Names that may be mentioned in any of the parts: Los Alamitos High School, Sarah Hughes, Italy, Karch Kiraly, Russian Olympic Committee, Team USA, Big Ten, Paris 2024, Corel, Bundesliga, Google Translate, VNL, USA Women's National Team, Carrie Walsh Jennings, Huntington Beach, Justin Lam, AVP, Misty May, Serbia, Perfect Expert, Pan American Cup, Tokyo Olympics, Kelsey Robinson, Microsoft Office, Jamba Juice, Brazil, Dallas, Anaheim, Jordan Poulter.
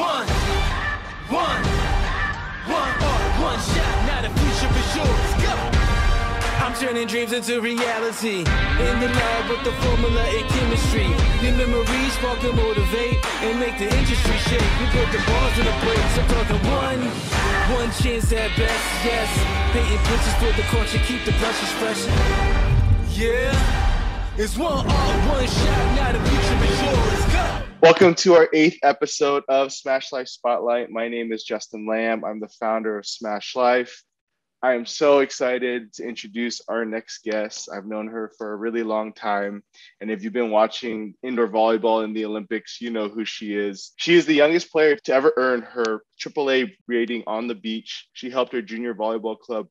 One shot, now the future is yours. Go! I'm turning dreams into reality. In the lab with the formula and chemistry. Your memories spark and motivate and make the industry shake. We put the balls in the plates. I'm talking one chance at best, yes. Painting pictures for the culture, keep the brushes fresh. Yeah. It's one on one shot, now the future is yours. Go! Welcome to our 8th episode of Smash Life Spotlight. My name is Justin Lam. I'm the founder of Smash Life. I am so excited to introduce our next guest. I've known her for a really long time. And if you've been watching indoor volleyball in the Olympics, you know who she is. She is the youngest player to ever earn her AAA rating on the beach. She helped her junior volleyball club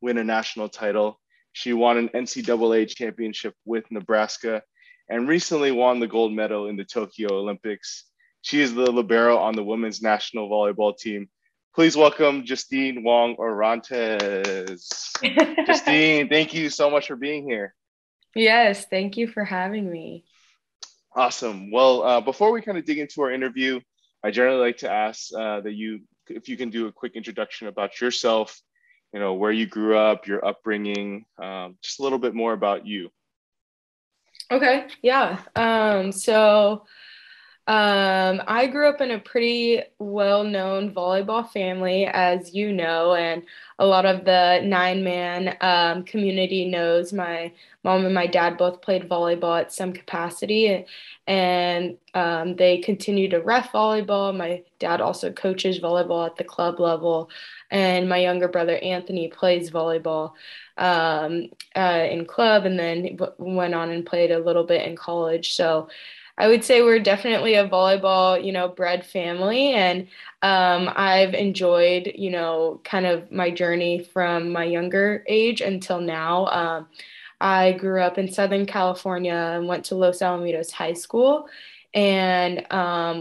win a national title. She won an NCAA championship with Nebraska and recently won the gold medal in the Tokyo Olympics. She is the libero on the women's national volleyball team. Please welcome Justine Wong-Orantes. Justine, thank you so much for being here. Yes, thank you for having me. Awesome. Well, before we kind of dig into our interview, I generally like to ask if you can do a quick introduction about yourself, you know, where you grew up, your upbringing, just a little bit more about you. Okay. Yeah. So I grew up in a pretty well-known volleyball family, as you know, and a lot of the 9-man community knows my mom and my dad both played volleyball at some capacity, and they continue to ref volleyball. My dad also coaches volleyball at the club level, and my younger brother Anthony plays volleyball in club, and then went on and played a little bit in college. So I would say we're definitely a volleyball, bred family, and I've enjoyed, kind of my journey from my younger age until now. I grew up in Southern California and went to Los Alamitos High School, and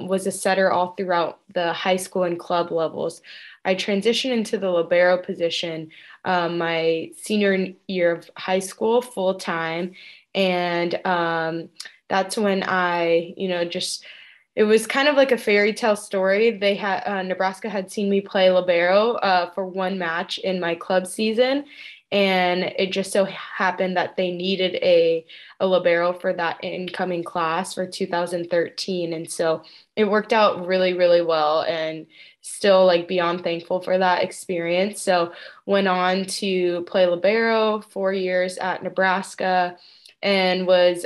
was a setter all throughout the high school and club levels. I transitioned into the libero position my senior year of high school full time, and that's when I, it was kind of like a fairy tale story. They had Nebraska had seen me play libero for one match in my club season, and it just so happened that they needed a libero for that incoming class for 2013, and so it worked out really, really well, and still beyond thankful for that experience. So went on to play libero 4 years at Nebraska, and was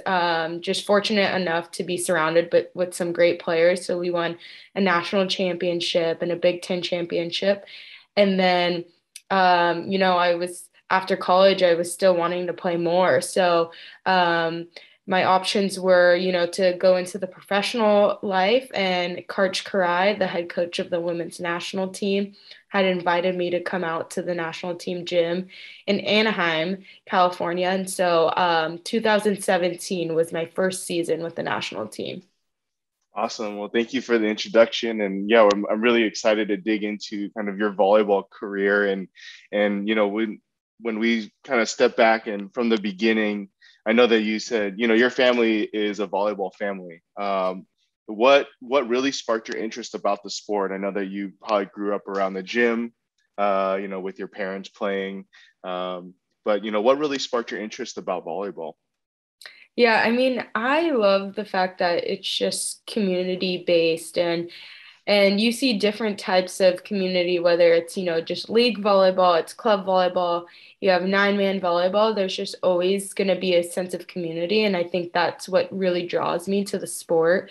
just fortunate enough to be surrounded with some great players. So we won a national championship and a Big Ten championship. And then, after college, I was still wanting to play more. So my options were, to go into the professional life, and Karch Kiraly, the head coach of the women's national team, had invited me to come out to the national team gym in Anaheim, California. And so 2017 was my first season with the national team. Awesome. Well, thank you for the introduction. And yeah, I'm really excited to dig into kind of your volleyball career. And when we kind of step back and from the beginning, I know that you said, your family is a volleyball family. What really sparked your interest about the sport? I know that you probably grew up around the gym, with your parents playing, but what really sparked your interest about volleyball? Yeah, I love the fact that it's just community based, and you see different types of community, whether it's, just league volleyball, it's club volleyball, you have 9-man volleyball, there's just always going to be a sense of community. And I think that's what really draws me to the sport,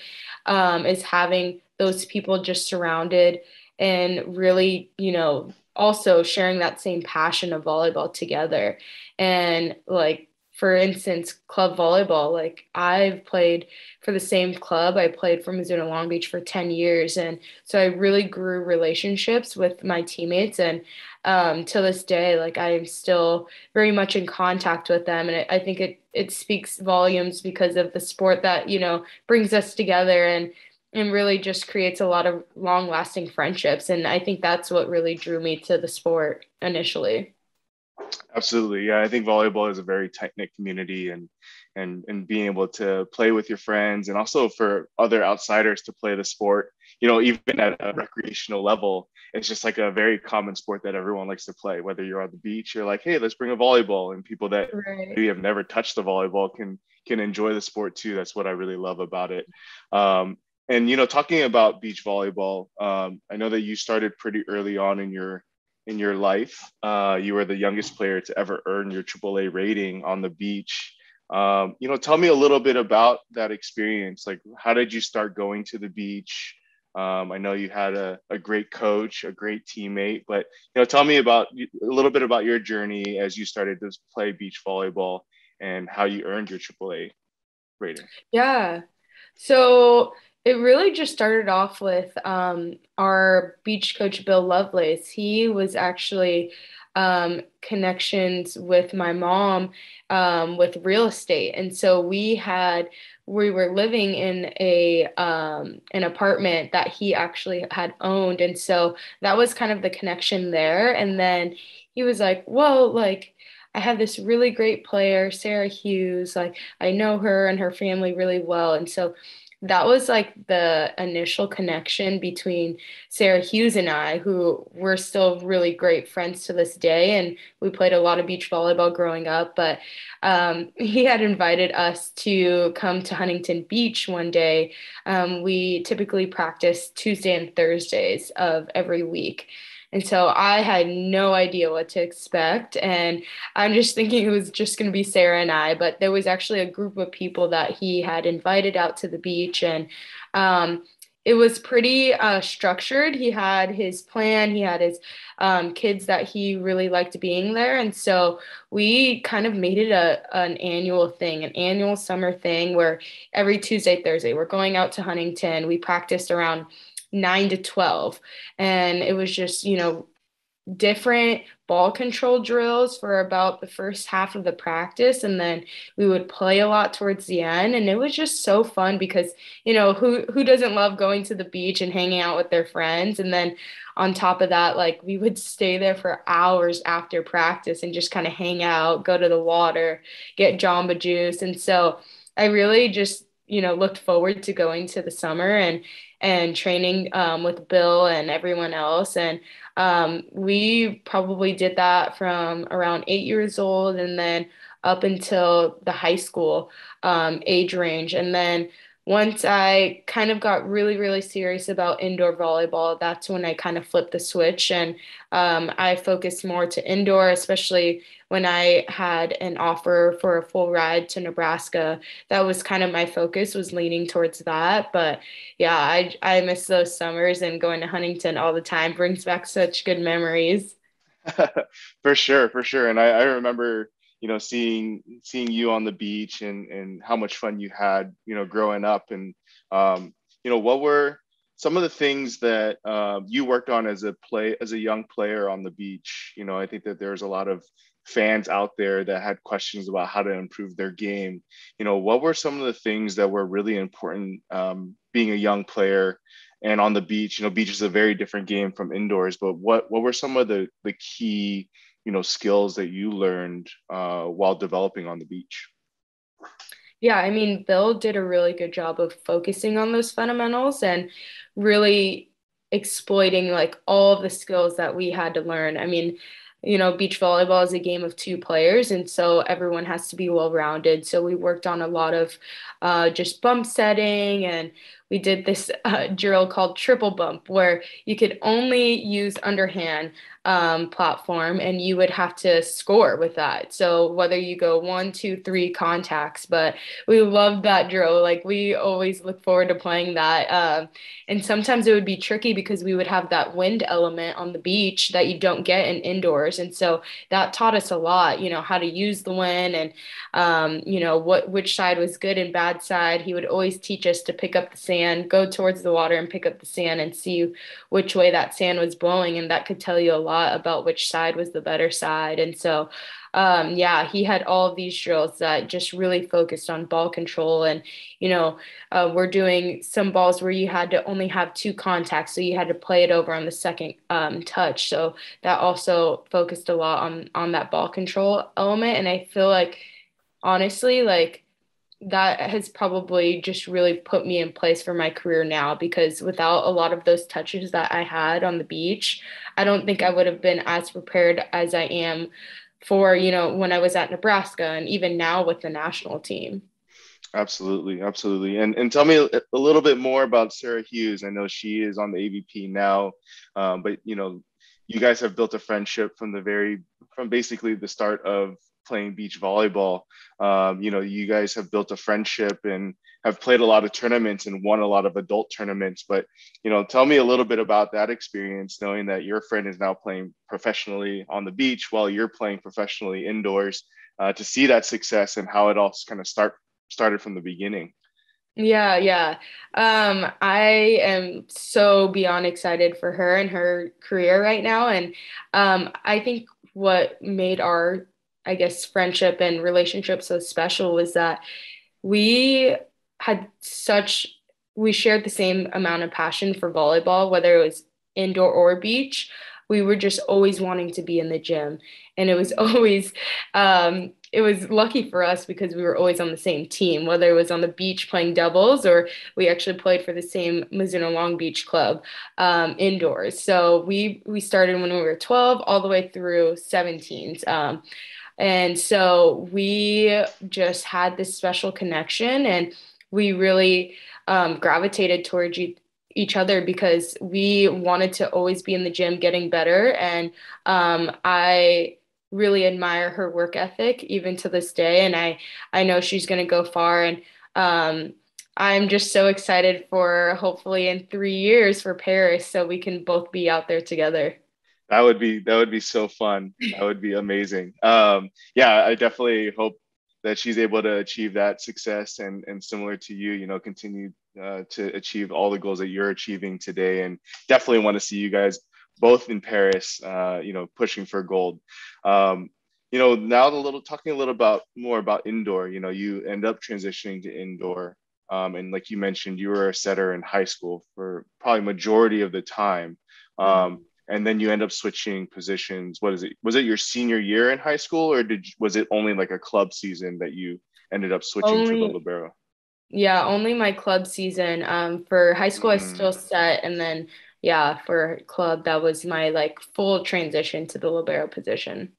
is having those people just surrounded and really, also sharing that same passion of volleyball together. And for instance, club volleyball, I've played for the same club. I played for Mizuno Long Beach for 10 years. And so I really grew relationships with my teammates. And to this day, I am still very much in contact with them. And I think it speaks volumes because of the sport that, brings us together and really just creates a lot of long lasting friendships. And I think that's what really drew me to the sport initially. Absolutely. Yeah, I think volleyball is a very tight-knit community, and and being able to play with your friends, and also for other outsiders to play the sport, you know, even at a recreational level. It's just like a very common sport that everyone likes to play, whether you're on the beach, you're like, hey, let's bring a volleyball, and people that maybe have never touched the volleyball can enjoy the sport too. That's what I really love about it. And, you know, talking about beach volleyball, I know that you started pretty early on in your life. You were the youngest player to ever earn your AAA rating on the beach. You know, tell me a little bit about that experience. Like, how did you start going to the beach? I know you had a great coach, a great teammate, but, you know, tell me a little bit about your journey as you started to play beach volleyball and how you earned your AAA rating. Yeah. So it really just started off with our beach coach, Bill Lovelace. He was actually connections with my mom with real estate. And so we were living in an apartment that he actually had owned. And so that was kind of the connection there. And then he was like, whoa, like, I have this really great player, Sarah Hughes, like, I know her and her family really well. And so that was like the initial connection between Sarah Hughes and I, who we're still really great friends to this day. And we played a lot of beach volleyball growing up, but he had invited us to come to Huntington Beach one day. We typically practice Tuesday and Thursdays of every week. And so I had no idea what to expect. And I'm just thinking it was just going to be Sarah and I, but there was actually a group of people that he had invited out to the beach. And it was pretty structured. He had his plan. He had his kids that he really liked being there. And so we kind of made it an annual thing, an annual summer thing, where every Tuesday, Thursday, we're going out to Huntington. We practiced around 9 to 12. And it was just, you know, different ball control drills for about the first half of the practice. And then we would play a lot towards the end. And it was just so fun because, you know, who doesn't love going to the beach and hanging out with their friends? And then on top of that, like, we would stay there for hours after practice and just kind of hang out, go to the water, get Jamba Juice. And so I really just, you know, looked forward to going to the summer and training with Bill and everyone else. And we probably did that from around 8 years old and then up until the high school age range. And then once I kind of got really, really serious about indoor volleyball, that's when I kind of flipped the switch and I focused more to indoor, especially when I had an offer for a full ride to Nebraska. That was kind of my focus, was leaning towards that. But yeah, I miss those summers, and going to Huntington all the time brings back such good memories. For sure. And I remember, you know, seeing you on the beach and how much fun you had, you know, growing up. And, you know, what were some of the things that you worked on as a young player on the beach? You know, I think that there's a lot of fans out there that had questions about how to improve their game. You know, what were some of the things that were really important being a young player and on the beach? You know, beach is a very different game from indoors, but what were some of the key, you know, skills that you learned while developing on the beach? Yeah, I mean, Bill did a really good job of focusing on those fundamentals and really exploiting like all of the skills that we had to learn. I mean, you know, beach volleyball is a game of two players, and so everyone has to be well-rounded. So we worked on a lot of just bump setting, and we did this drill called triple bump, where you could only use underhand platform, and you would have to score with that. So whether you go 1, 2, 3 contacts, but we loved that drill. Like, we always look forward to playing that. And sometimes it would be tricky because we would have that wind element on the beach that you don't get in indoors. And so that taught us a lot, you know, how to use the wind and, you know, which side was good and bad side. He would always teach us to pick up the same sand, go towards the water and pick up the sand and see which way that sand was blowing, and that could tell you a lot about which side was the better side. And so yeah, he had all of these drills that just really focused on ball control. And, you know, we're doing some balls where you had to only have 2 contacts, so you had to play it over on the second touch. So that also focused a lot on that ball control element. And I feel like, honestly, like that has probably just really put me in place for my career now, because without a lot of those touches that I had on the beach, I don't think I would have been as prepared as I am for, you know, when I was at Nebraska and even now with the national team. Absolutely. Absolutely. And tell me a little bit more about Sarah Hughes. I know she is on the AVP now, but, you know, you guys have built a friendship from basically the start of playing beach volleyball. You know, you guys have built a friendship and have played a lot of tournaments and won a lot of adult tournaments. But, you know, tell me a little bit about that experience, knowing that your friend is now playing professionally on the beach while you're playing professionally indoors, to see that success and how it all kind of started from the beginning. Yeah. I am so beyond excited for her and her career right now. And I think what made our, I guess, friendship and relationship so special was that we shared the same amount of passion for volleyball, whether it was indoor or beach. We were just always wanting to be in the gym. And it was always, it was lucky for us because we were always on the same team, whether it was on the beach playing doubles, or we actually played for the same Mizuno Long Beach club indoors. So we started when we were 12 all the way through 17s. And so we just had this special connection, and we really gravitated towards each other because we wanted to always be in the gym getting better. And I really admire her work ethic even to this day. And I know she's going to go far. And I'm just so excited for hopefully in 3 years for Paris, so we can both be out there together. That would be so fun. That would be amazing. Yeah, I definitely hope that she's able to achieve that success and similar to you, you know, continue to achieve all the goals that you're achieving today, and definitely want to see you guys both in Paris, you know, pushing for gold. You know, now talking a little more about indoor, you know, you end up transitioning to indoor. And like you mentioned, you were a setter in high school for probably majority of the time. And then you end up switching positions. What is it? Was it your senior year in high school, or was it only like a club season that you ended up switching to the libero? Yeah, only my club season. For high school, I still set, and then for club, that was my like full transition to the libero position.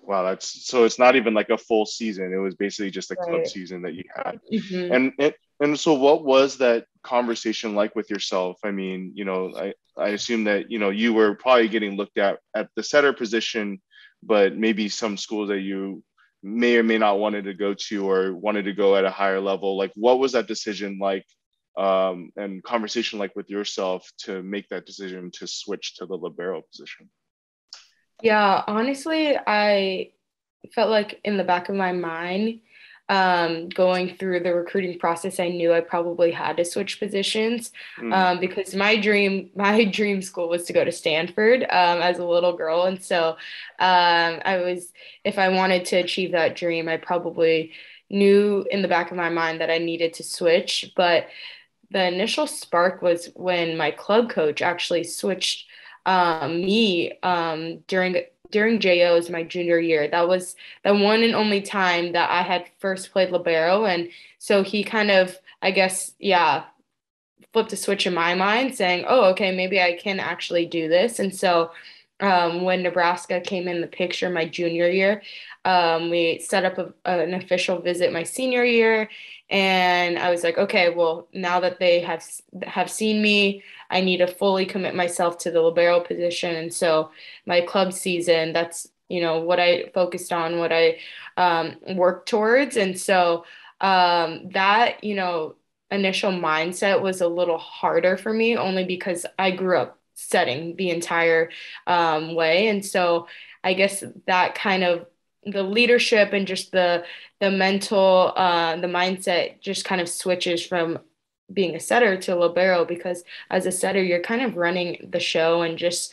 Wow, so it's not even like a full season. It was basically just a club season that you had. Mm-hmm. And so what was that conversation like with yourself? I mean, you know, I assume that, you know, you were probably getting looked at the setter position, but maybe some schools that you may or may not wanted to go to, or wanted to go at a higher level. Like, what was that decision like, and conversation like with yourself to make that decision to switch to the libero position? Yeah, honestly, I felt like in the back of my mind, going through the recruiting process, I knew I probably had to switch positions, because my dream school was to go to Stanford, as a little girl. And so, if I wanted to achieve that dream, I probably knew in the back of my mind that I needed to switch. But the initial spark was when my club coach actually switched, me, during JOs my junior year. That was the one and only time that I had first played libero. And so he kind of, I guess, flipped a switch in my mind saying, oh, okay, maybe I can actually do this. And so when Nebraska came in the picture my junior year, we set up an official visit my senior year. And I was like, okay, well, now that they have seen me, I need to fully commit myself to the libero position. And so my club season, that's, you know, what I focused on, what I worked towards. And so that, you know, initial mindset was a little harder for me, only because I grew up setting the entire way. And so I guess that kind of, the leadership and just the mental, the mindset just kind of switches from being a setter to a libero, because as a setter, you're kind of running the show and just,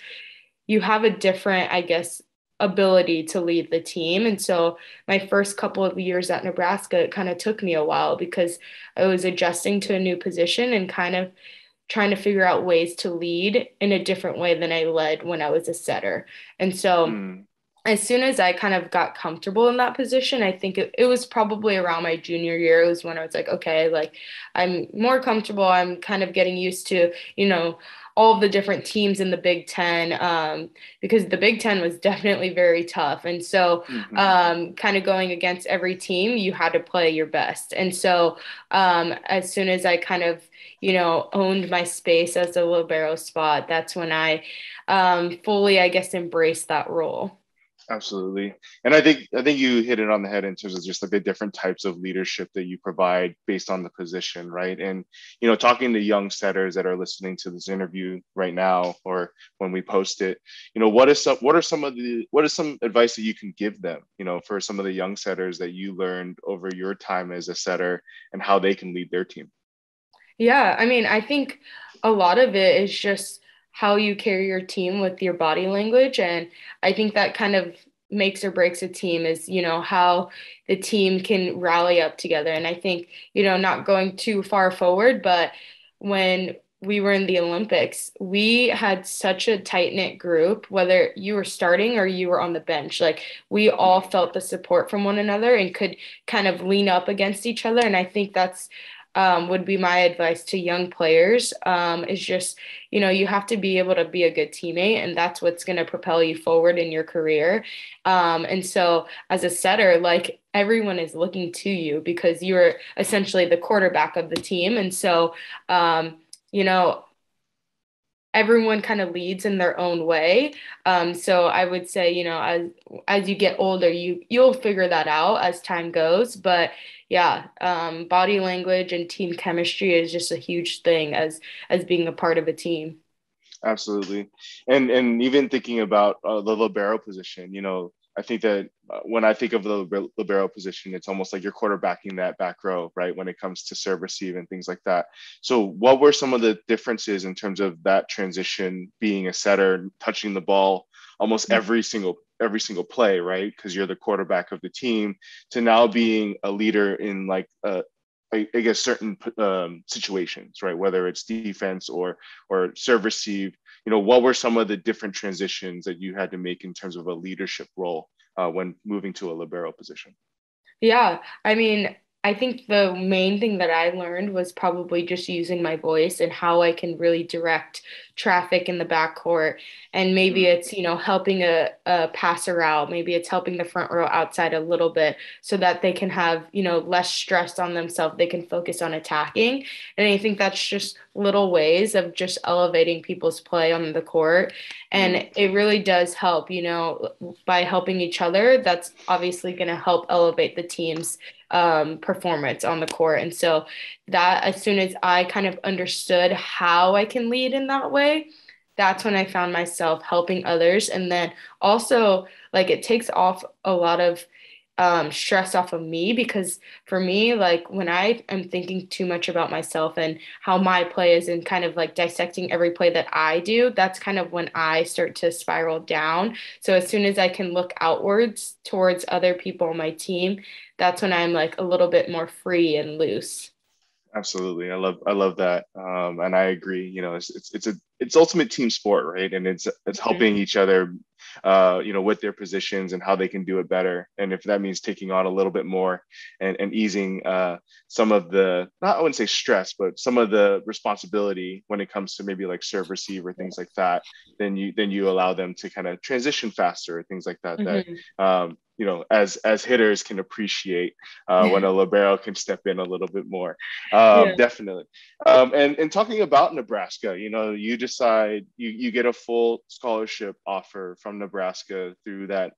you have a different, I guess, ability to lead the team. And so my first couple of years at Nebraska, it kind of took me a while because I was adjusting to a new position and kind of trying to figure out ways to lead in a different way than I led when I was a setter. And so as soon as I kind of got comfortable in that position, I think it was probably around my junior year. It was when I was like, okay, like I'm more comfortable. I'm kind of getting used to, you know, all of the different teams in the Big Ten, because the Big Ten was definitely very tough. And so kind of going against every team, you had to play your best. And so as soon as I kind of, you know, owned my space as a libero spot, that's when I fully, I guess, embraced that role. Absolutely. And I think you hit it on the head in terms of just like the different types of leadership that you provide based on the position, right? And, you know, talking to young setters that are listening to this interview right now, or when we post it, you know, what is some advice that you can give them, you know, for some of the young setters that you learned over your time as a setter and how they can lead their team? Yeah. I mean, I think a lot of it is just how you carry your team with your body language. And I think that kind of makes or breaks a team is, you know, how the team can rally up together. And I think, you know, not going too far forward, but when we were in the Olympics, we had such a tight-knit group, whether you were starting or you were on the bench. Like, we all felt the support from one another and could kind of lean up against each other. And I think that's would be my advice to young players, is just, you know, you have to be able to be a good teammate, and that's what's going to propel you forward in your career. And so as a setter, like, everyone is looking to you because you are essentially the quarterback of the team. And so, you know, everyone kind of leads in their own way. So I would say, you know, as you get older, you'll figure that out as time goes. But yeah, body language and team chemistry is just a huge thing as being a part of a team. Absolutely. And even thinking about the libero position, you know, I think that when I think of the libero position, it's almost like you're quarterbacking that back row, right? When it comes to serve, receive, and things like that. So what were some of the differences in terms of that transition, being a setter, touching the ball almost every single play, right? Because you're the quarterback of the team, to now being a leader in, like, I guess, certain situations, right? Whether it's defense or serve, receive. You know, what were some of the different transitions that you had to make in terms of a leadership role when moving to a libero position? Yeah, I mean, I think the main thing that I learned was probably just using my voice and how I can really direct traffic in the backcourt. And maybe it's, you know, helping a passer out. Maybe it's helping the front row outside a little bit so that they can have, you know, less stress on themselves. They can focus on attacking. And I think that's just little ways of just elevating people's play on the court. And it really does help, you know, by helping each other. That's obviously going to help elevate the team's performance on the court. And so that, as soon as I kind of understood how I can lead in that way, that's when I found myself helping others. And then also, like, it takes off a lot of stress off of me, because for me, like, when I am thinking too much about myself and how my play is and kind of like dissecting every play that I do, that's kind of when I start to spiral down. So as soon as I can look outwards towards other people on my team, that's when I'm, like, a little bit more free and loose. Absolutely. I love that. And I agree, you know, it's ultimate team sport, right? And it's helping each other, you know, with their positions and how they can do it better. And if that means taking on a little bit more and easing some of the, I wouldn't say stress, but some of the responsibility when it comes to maybe like serve, receive, or things like that, then you allow them to kind of transition faster, things like that, that, you know, as hitters can appreciate when a libero can step in a little bit more. Definitely. And talking about Nebraska, you know, you decide you get a full scholarship offer from Nebraska through that,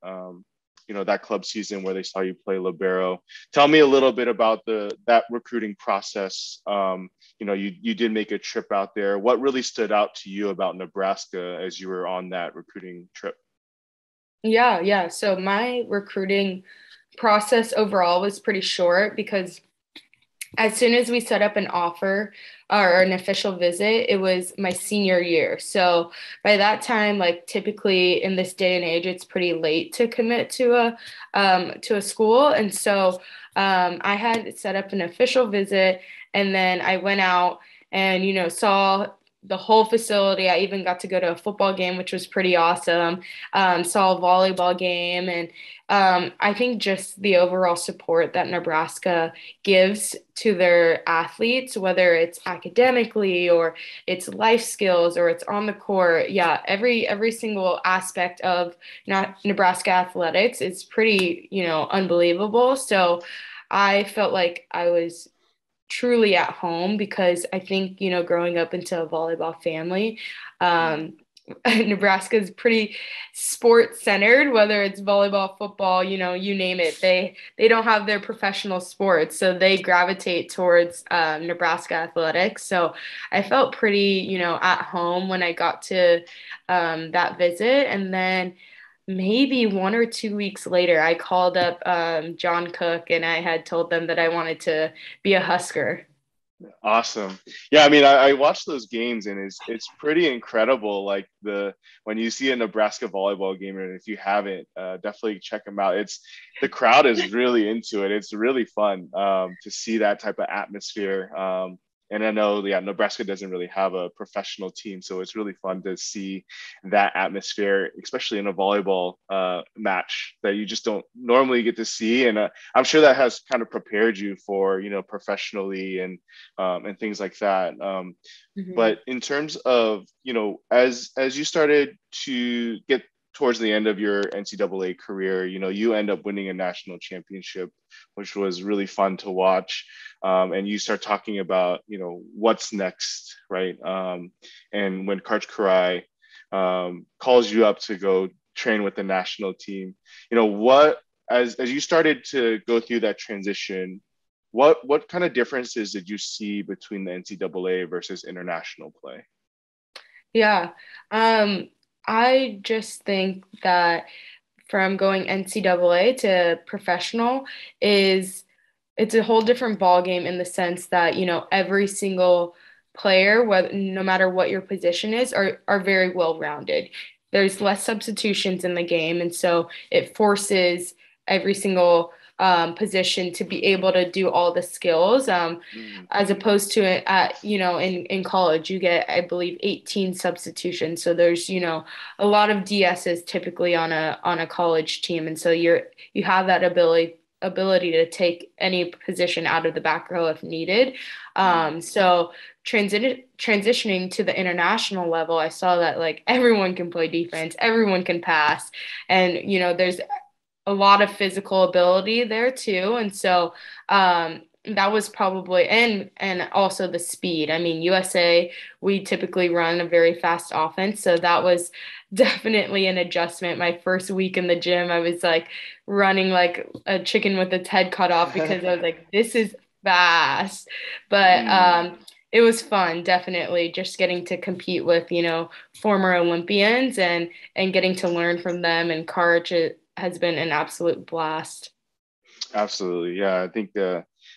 you know, that club season where they saw you play libero. Tell me a little bit about that recruiting process. You know, you did make a trip out there. What really stood out to you about Nebraska as you were on that recruiting trip? Yeah. So my recruiting process overall was pretty short, because as soon as we set up an offer or an official visit, it was my senior year. So by that time, like, typically in this day and age, it's pretty late to commit to a school. And so I had set up an official visit, and then I went out and, you know, saw the whole facility. I even got to go to a football game, which was pretty awesome. Saw a volleyball game. And I think just the overall support that Nebraska gives to their athletes, whether it's academically or it's life skills or it's on the court. Yeah, every single aspect of Nebraska athletics is pretty, unbelievable. So I felt like I was truly at home because I think, growing up into a volleyball family, Nebraska is pretty sports centered, whether it's volleyball, football, you name it. They don't have their professional sports, so they gravitate towards Nebraska athletics. So I felt pretty, at home when I got to that visit. And then maybe 1 or 2 weeks later, I called up John Cook and I had told them that I wanted to be a Husker. Awesome. Yeah, I mean, I watched those games and it's pretty incredible. Like when you see a Nebraska volleyball game, and if you haven't, definitely check them out. The crowd is really into it. It's really fun to see that type of atmosphere. And I know, Nebraska doesn't really have a professional team, so it's really fun to see that atmosphere, especially in a volleyball match that you just don't normally get to see. And I'm sure that has kind of prepared you for, professionally and things like that. Mm-hmm. But in terms of, as you started to get towards the end of your NCAA career, you end up winning a national championship, which was really fun to watch. And you start talking about, what's next, right? And when Karch Kiraly calls you up to go train with the national team, as you started to go through that transition, what kind of differences did you see between the NCAA versus international play? Yeah. I just think that from going NCAA to professional it's a whole different ballgame in the sense that, every single player, no matter what your position is, are very well-rounded. There's less substitutions in the game, and so it forces every single position to be able to do all the skills, as opposed to in college you get, I believe, 18 substitutions. So there's a lot of DSs typically on a college team, and so you have that ability to take any position out of the back row if needed. So transitioning to the international level, I saw that everyone can play defense, everyone can pass, and there's a lot of physical ability there too. And so that was probably, and also the speed. I mean, USA, we typically run a very fast offense. So that was definitely an adjustment. My first week in the gym, I was running like a chicken with its head cut off because I was this is fast. But it was fun, definitely, just getting to compete with, former Olympians and getting to learn from them. And Karch has been an absolute blast. Absolutely. Yeah. I think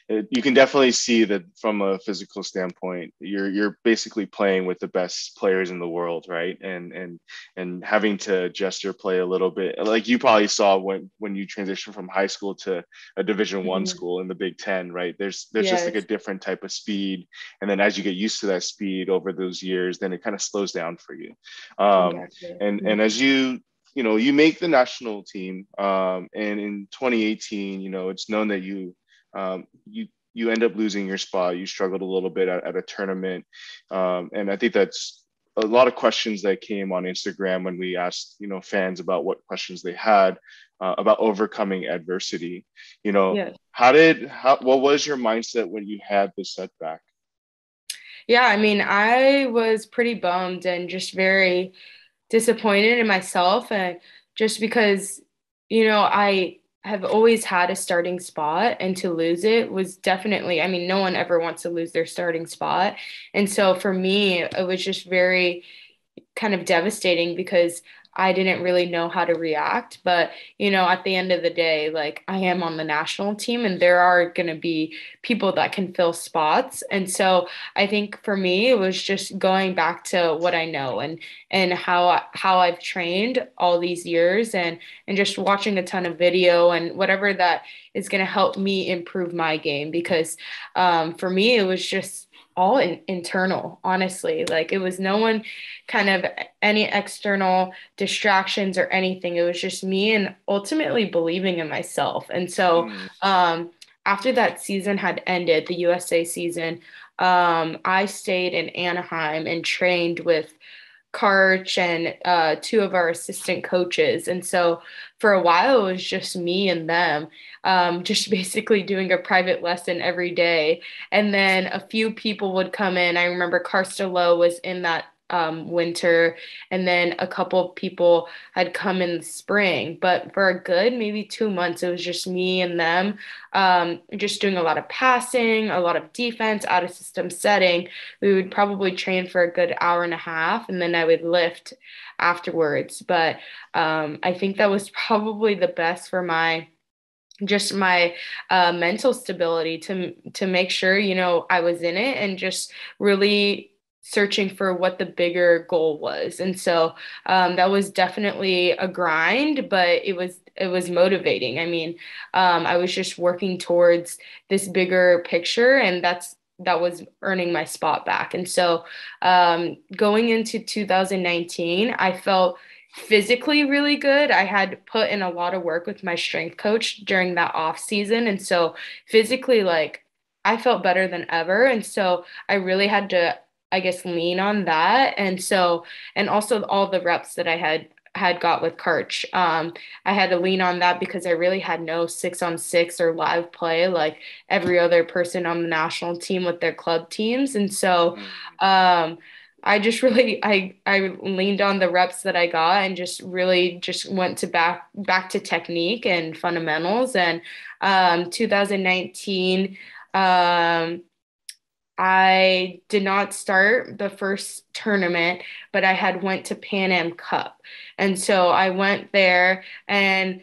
you can definitely see that from a physical standpoint, you're basically playing with the best players in the world. Right. And having to adjust your play a little bit, like you probably saw when you transitioned from high school to a Division I school in the Big Ten, right? There's yes. just a different type of speed. And then as you get used to that speed over those years, then it kind of slows down for you. Exactly. And as you make the national team, and in 2018, it's known that you end up losing your spot. You struggled a little bit at a tournament. And I think that's a lot of questions that came on Instagram when we asked, fans about what questions they had about overcoming adversity. Yes. What was your mindset when you had the setback? Yeah, I mean, I was pretty bummed and just very disappointed in myself, and just because I have always had a starting spot, and to lose it was definitely, I mean, no one ever wants to lose their starting spot. And so for me, it was just very kind of devastating because I didn't really know how to react. But at the end of the day, I am on the national team, and there are going to be people that can fill spots. And so I think for me, it was just going back to what I know and how I've trained all these years, and just watching a ton of video and whatever that is going to help me improve my game. Because for me, it was just all internal, honestly. Like, it was no one kind of any external distractions or anything. It was just me and ultimately believing in myself. And so after that season had ended, the USA season, I stayed in Anaheim and trained with Karch and two of our assistant coaches. And so for a while, it was just me and them, just basically doing a private lesson every day. And then a few people would come in. I remember Karstelo was in that winter, and then a couple of people had come in the spring. But for a good maybe 2 months, it was just me and them, just doing a lot of passing, a lot of defense, out of system setting. We would probably train for a good hour and a half, and then I would lift afterwards. But I think that was probably the best for my just my mental stability to make sure, you know, I was in it and just really searching for what the bigger goal was. And so that was definitely a grind, but it was motivating. I mean, I was just working towards this bigger picture, and that was earning my spot back. And so going into 2019, I felt physically really good. I had put in a lot of work with my strength coach during that off season. And so physically, like, I felt better than ever. And so I really had to, I guess, lean on that. And so, and also all the reps that I had got with Karch, I had to lean on that because I really had no 6-on-6 or live play like every other person on the national team with their club teams. And so I just really, I leaned on the reps that I got and just really just went to back to technique and fundamentals. And 2019, I did not start the first tournament, but I had went to Pan Am Cup. And so I went there and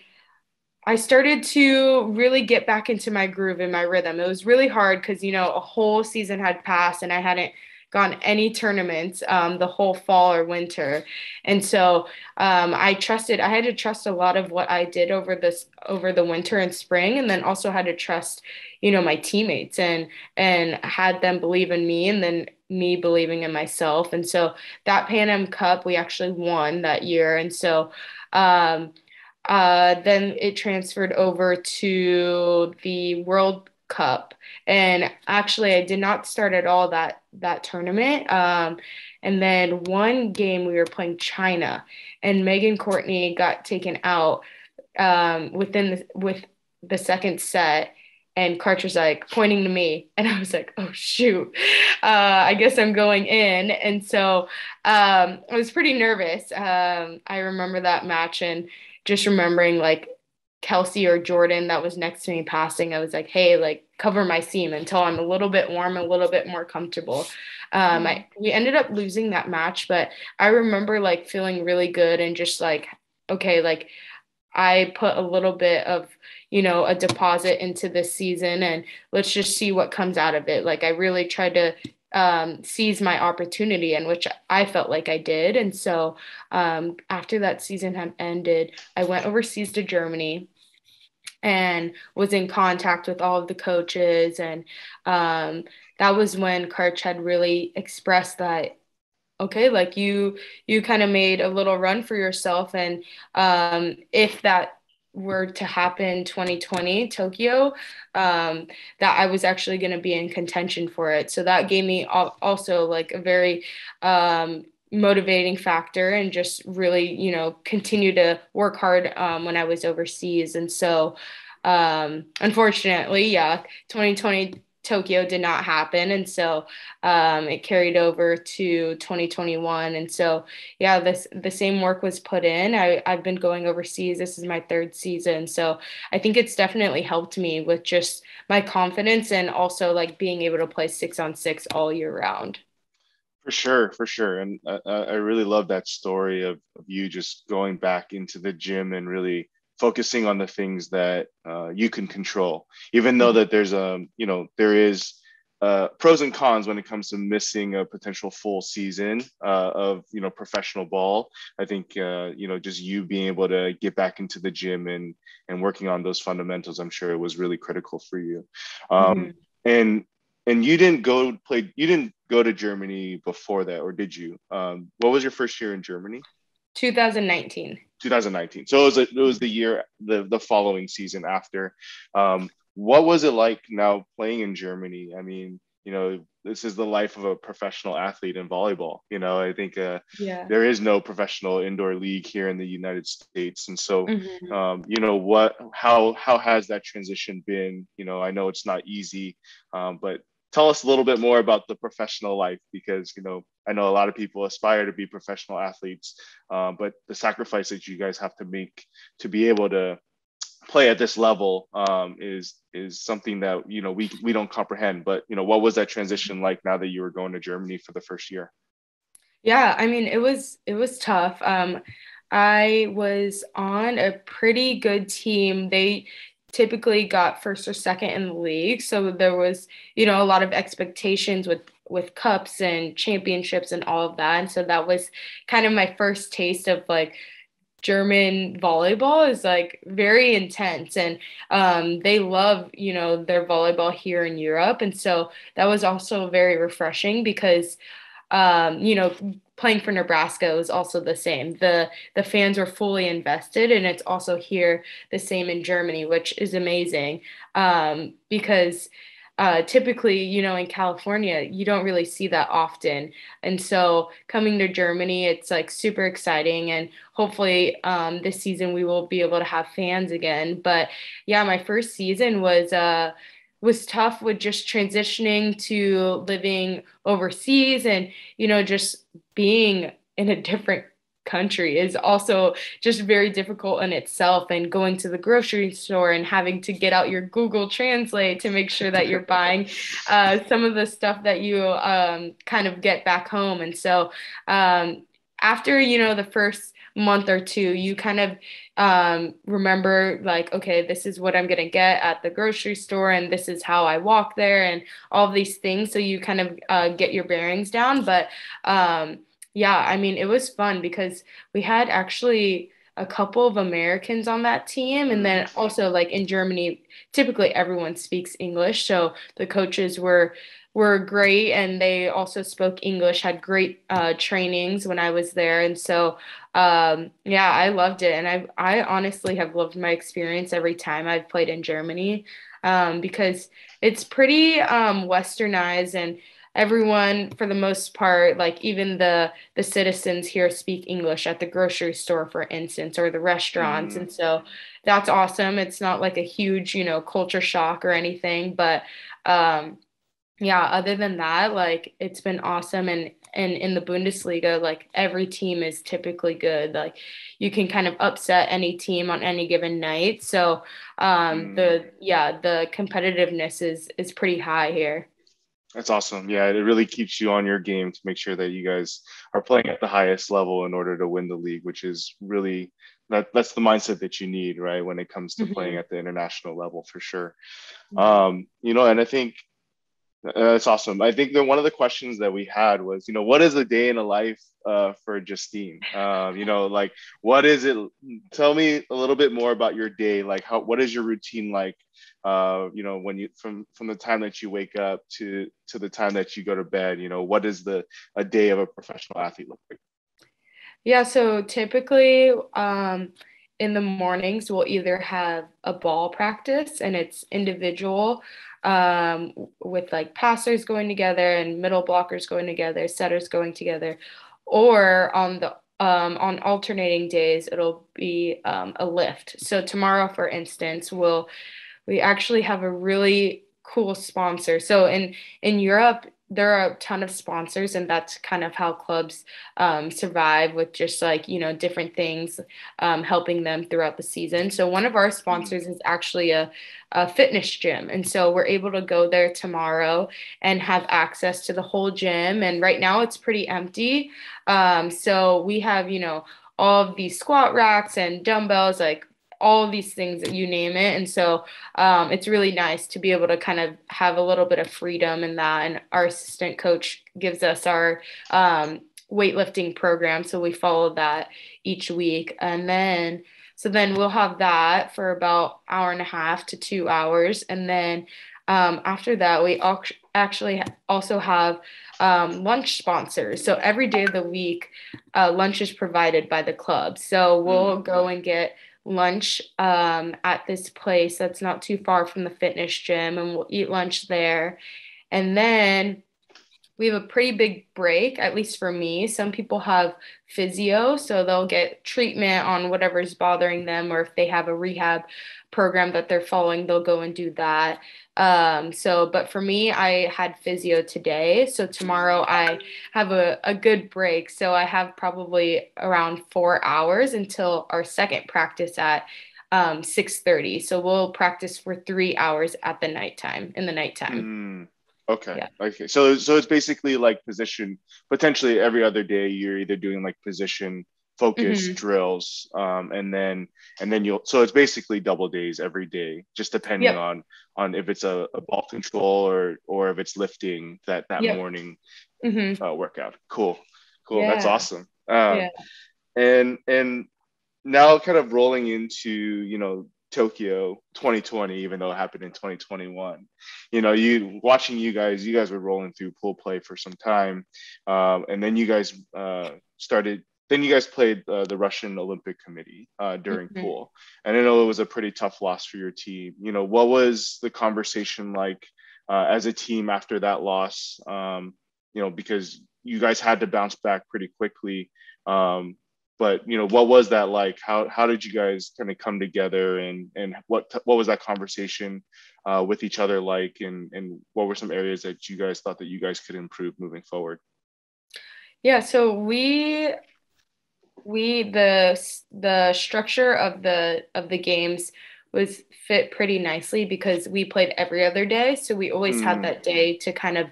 I started to really get back into my groove and my rhythm. It was really hard because, you know, a whole season had passed and I hadn't gone any tournaments the whole fall or winter. And so I had to trust a lot of what I did over the winter and spring, and then also had to trust, you know, my teammates and had them believe in me, and then me believing in myself. And so that Pan Am Cup, we actually won that year. And so then it transferred over to the World Cup. And actually, I did not start at all that tournament. And then one game we were playing China, and Megan Courtney got taken out with the second set. And Karch was like pointing to me, and I was like, oh shoot, I guess I'm going in. And so I was pretty nervous. I remember that match and just remembering like Kelsey or Jordan that was next to me passing. I was like, hey, like, cover my seam until I'm a little bit warm, a little bit more comfortable. We ended up losing that match, but I remember like feeling really good and just like, okay, like I put a little bit of, you know, a deposit into this season, and let's just see what comes out of it. Like I really tried to seize my opportunity, and which I felt like I did. And so after that season had ended, I went overseas to Germany and was in contact with all of the coaches. And that was when Karch had really expressed that, okay, like you kind of made a little run for yourself. And if that were to happen 2020 Tokyo, that I was actually going to be in contention for it. So that gave me also like a very motivating factor, and just really, you know, continue to work hard when I was overseas. And so unfortunately, 2020 Tokyo did not happen. And so it carried over to 2021. And so, yeah, the same work was put in. I've been going overseas. This is my third season. So I think it's definitely helped me with just my confidence, and also like being able to play 6-on-6 all year round. For sure. And I really love that story of you just going back into the gym and really focusing on the things that you can control, even though that there's pros and cons when it comes to missing a potential full season of, you know, professional ball. I think, just you being able to get back into the gym and working on those fundamentals, I'm sure it was really critical for you. And And you didn't go play. You didn't go to Germany before that, or did you? What was your first year in Germany? 2019. 2019. So it was the year, the following season after. What was it like now playing in Germany? I mean, you know, this is the life of a professional athlete in volleyball. You know, I think there is no professional indoor league here in the United States. And so, you know, how has that transition been? You know, I know it's not easy, but tell us a little bit more about the professional life, because, you know, I know a lot of people aspire to be professional athletes, but the sacrifice that you guys have to make to be able to play at this level is something that, you know, we don't comprehend. But, you know, what was that transition like now that you were going to Germany for the first year? Yeah, I mean, it was tough. I was on a pretty good team. They typically got first or second in the league. So there was, you know, a lot of expectations with cups and championships and all of that. And so that was kind of my first taste of, like, German volleyball is, like, very intense, and they love, you know, their volleyball here in Europe. And so that was also very refreshing because, you know, playing for Nebraska was also the same. The fans were fully invested, and it's also here the same in Germany, which is amazing because typically, you know, in California, you don't really see that often. And so coming to Germany, it's, like, super exciting. And hopefully this season we will be able to have fans again. But yeah, my first season was tough with just transitioning to living overseas, and, you know, just being in a different country is also just very difficult in itself, and going to the grocery store and having to get out your Google Translate to make sure that you're buying some of the stuff that you kind of get back home. And so after, you know, the first month or two, you kind of remember, like, okay, this is what I'm going to get at the grocery store, and this is how I walk there, and all these things. So you kind of get your bearings down. But yeah, I mean, it was fun because we had actually a couple of Americans on that team. And then also, like, in Germany, typically everyone speaks English. So the coaches were great. And they also spoke English, had great trainings when I was there. And so, yeah, I loved it. And I honestly have loved my experience every time I've played in Germany because it's pretty westernized, and everyone, for the most part, like, even the citizens here speak English at the grocery store, for instance, or the restaurants. And so that's awesome. It's not like a huge, you know, culture shock or anything. But yeah, other than that, like, it's been awesome. And in the Bundesliga, like, every team is typically good. Like, you can kind of upset any team on any given night. So the competitiveness is pretty high here. That's awesome. Yeah, it really keeps you on your game to make sure that you guys are playing at the highest level in order to win the league, which is really that's the mindset that you need, right, when it comes to playing at the international level, for sure. You know, and I think that's awesome. I think that one of the questions that we had was, you know, what is a day in a life for Justine? You know, like, what is it? Tell me a little bit more about your day. Like, what is your routine like? You know, when you from the time that you wake up to the time that you go to bed, you know, what is a day of a professional athlete look like? Yeah, so typically in the mornings we'll either have a ball practice, and it's individual with, like, passers going together and middle blockers going together, setters going together, or on alternating days it'll be a lift. So tomorrow, for instance, we actually have a really cool sponsor. So in Europe, there are a ton of sponsors, and that's kind of how clubs survive, with just, like, you know, different things helping them throughout the season. So one of our sponsors is actually a fitness gym. And so we're able to go there tomorrow and have access to the whole gym. And right now it's pretty empty. So we have, you know, all of these squat racks and dumbbells, like, all of these things that you name it. And so it's really nice to be able to kind of have a little bit of freedom in that. And our assistant coach gives us our weightlifting program. So we follow that each week. And then we'll have that for about hour and a half to 2 hours. And then after that, we actually also have lunch sponsors. So every day of the week, lunch is provided by the club. So we'll go and get lunch at this place that's not too far from the fitness gym, and we'll eat lunch there. And then we have a pretty big break, at least for me. Some people have physio, so they'll get treatment on whatever's bothering them, or if they have a rehab program that they're following, they'll go and do that. But for me, I had physio today. So tomorrow I have a good break. So I have probably around 4 hours until our second practice at 6:30. So we'll practice for 3 hours at the nighttime, Okay. Yeah. Okay. So it's basically like position, potentially every other day you're either doing like position focused drills. And then so it's basically double days every day, just depending on if it's a ball control or if it's lifting that morning workout. Cool. Yeah. That's awesome. And now kind of rolling into, Tokyo 2020, even though it happened in 2021, you guys were rolling through pool play for some time. And then you guys played the Russian Olympic Committee during pool. And I know it was a pretty tough loss for your team. What was the conversation like as a team after that loss? Because you guys had to bounce back pretty quickly. But what was that like? How did you guys kind of come together, and what was that conversation with each other like? And what were some areas that you guys thought that you guys could improve moving forward? Yeah, so the structure of the games was fit pretty nicely because we played every other day, so we always had that day to kind of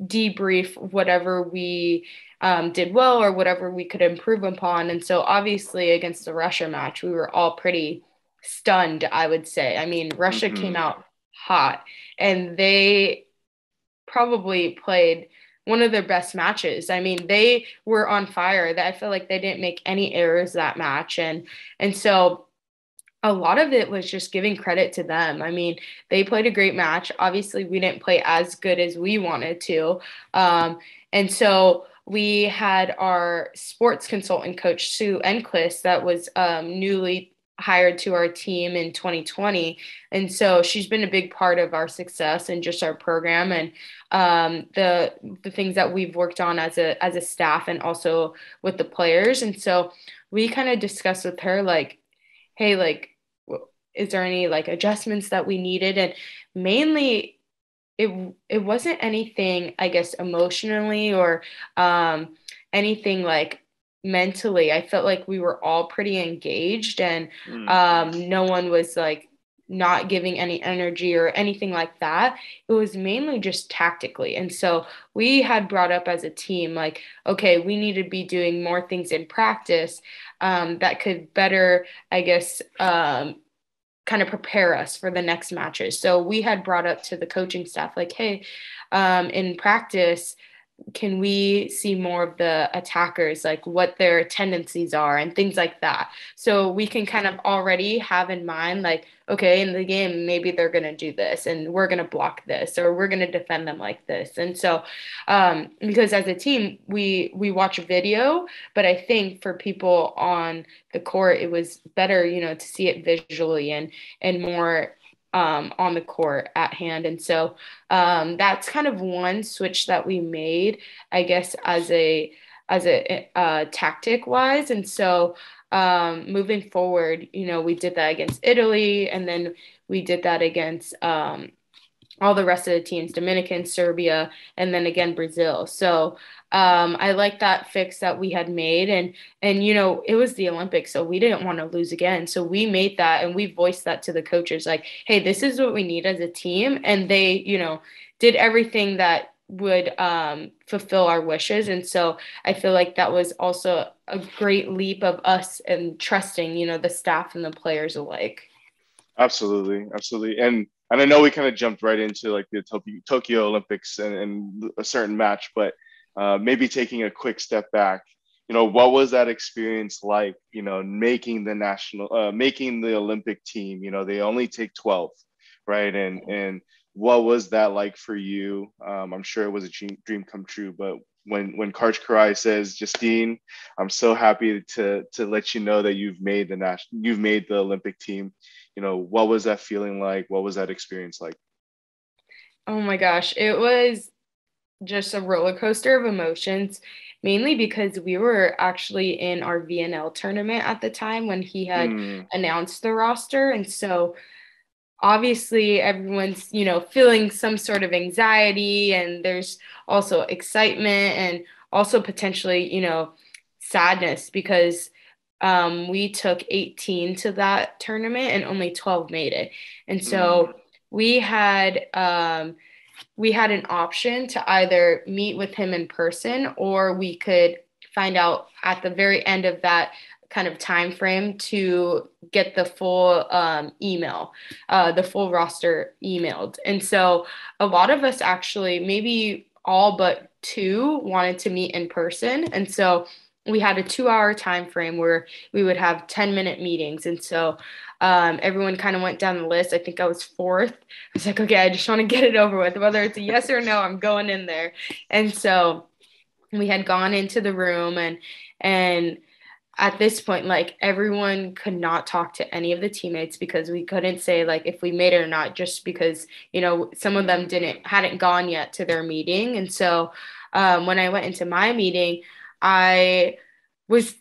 debrief whatever we did well or whatever we could improve upon. And so obviously against the Russia match, we were all pretty stunned, I would say. I mean, Russia came out hot, and they probably played one of their best matches. I mean, they were on fire. I feel like they didn't make any errors that match. And so a lot of it was just giving credit to them. I mean, they played a great match. Obviously, we didn't play as good as we wanted to. And so we had our sports consultant coach, Sue Enquist, that was newly hired to our team in 2020. And so she's been a big part of our success and just our program and the things that we've worked on as a staff and also with the players. And so we kind of discussed with her, like, hey, like, is there any like adjustments that we needed? And mainly it wasn't anything, I guess, emotionally or anything like mentally. I felt like we were all pretty engaged, and no one was like not giving any energy or anything like that. It was mainly just tactically. And so we had brought up as a team, like, okay, we need to be doing more things in practice that could better, I guess, kind of prepare us for the next matches. So we had brought up to the coaching staff, like, hey, in practice, can we see more of the attackers, like what their tendencies are and things like that? So we can kind of already have in mind, like, okay, in the game, maybe they're going to do this and we're going to block this, or we're going to defend them like this. And so, because as a team, we watch video, but I think for people on the court, it was better, to see it visually and more, on the court at hand. And so that's kind of one switch that we made, I guess, as a tactic wise. And so moving forward, we did that against Italy, and then we did that against all the rest of the teams, Dominican, Serbia, and then again, Brazil. So I like that fix that we had made. And it was the Olympics, so we didn't want to lose again. So we made that, and we voiced that to the coaches, like, hey, this is what we need as a team. And they, did everything that would fulfill our wishes. And so I feel like that was also a great leap of us and trusting, the staff and the players alike. Absolutely. And I know we kind of jumped right into like the Tokyo Olympics and a certain match, but maybe taking a quick step back, what was that experience like, making the national, making the Olympic team? They only take 12, right? And what was that like for you? I'm sure it was a dream come true, but when Karch Kiraly says, Justine, I'm so happy to let you know that you've made the Olympic team, you know, what was that feeling like? What was that experience like? Oh my gosh, it was just a roller coaster of emotions, mainly because we were actually in our VNL tournament at the time when he had announced the roster. And so obviously everyone's, you know, feeling some sort of anxiety, and there's also excitement and also potentially, you know, sadness because we took 18 to that tournament and only 12 made it. And so we had an option to either meet with him in person, or we could find out at the very end of that kind of time frame to get the full the full roster emailed. And so a lot of us actually, maybe all but two, wanted to meet in person. And so we had a 2-hour time frame where we would have 10-minute meetings. And so everyone kind of went down the list. I think I was fourth. I was like, okay, I just want to get it over with. Whether it's a yes or no, I'm going in there. And so we had gone into the room, and at this point, like, everyone could not talk to any of the teammates because we couldn't say, like, if we made it or not, just because, you know, some of them hadn't gone yet to their meeting. And so when I went into my meeting, I was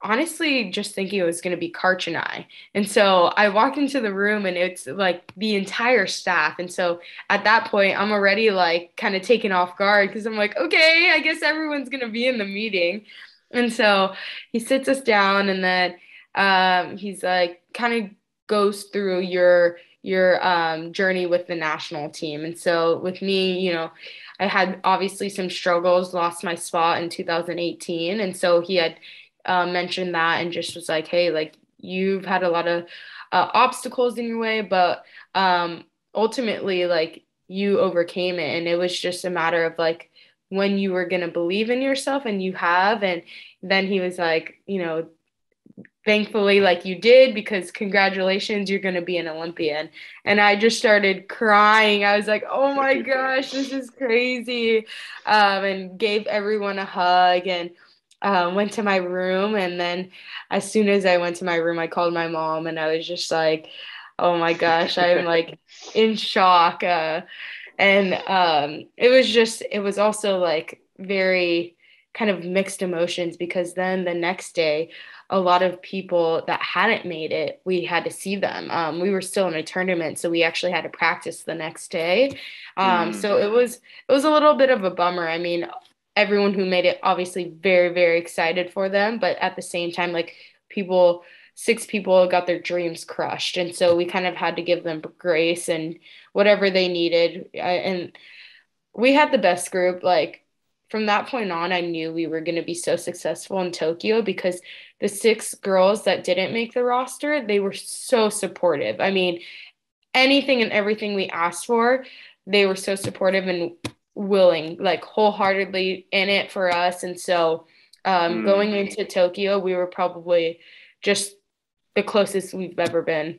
honestly just thinking it was going to be Karch and I. And so I walked into the room, and it's like the entire staff. And so at that point, I'm already like kind of taken off guard because I'm like, okay, I guess everyone's going to be in the meeting. And so he sits us down, and then he's like, kind of goes through your journey with the national team. And so with me, you know, I had obviously some struggles, lost my spot in 2018. And so he had mentioned that and just was like, hey, like, you've had a lot of obstacles in your way, but ultimately, like, you overcame it. And it was just a matter of, like, when you were going to believe in yourself, and you have. And then he was like, you know, thankfully, like, you did, because congratulations, you're going to be an Olympian. And I just started crying. I was like, oh my gosh, this is crazy. And gave everyone a hug, and went to my room. And then as soon as I went to my room, I called my mom, and I was just like, oh my gosh, I'm like in shock. And it was also like very kind of mixed emotions, because then the next day, a lot of people that hadn't made it, we had to see them. We were still in a tournament, so we actually had to practice the next day. So it was a little bit of a bummer. I mean, everyone who made it, obviously very, very excited for them. But at the same time, like, people, 6 people got their dreams crushed. And so we kind of had to give them grace and whatever they needed. And we had the best group. Like, from that point on, I knew we were going to be so successful in Tokyo, because the 6 girls that didn't make the roster, they were so supportive. I mean, anything and everything we asked for, they were so supportive and willing, like, wholeheartedly in it for us. And so going into Tokyo, we were probably just the closest we've ever been.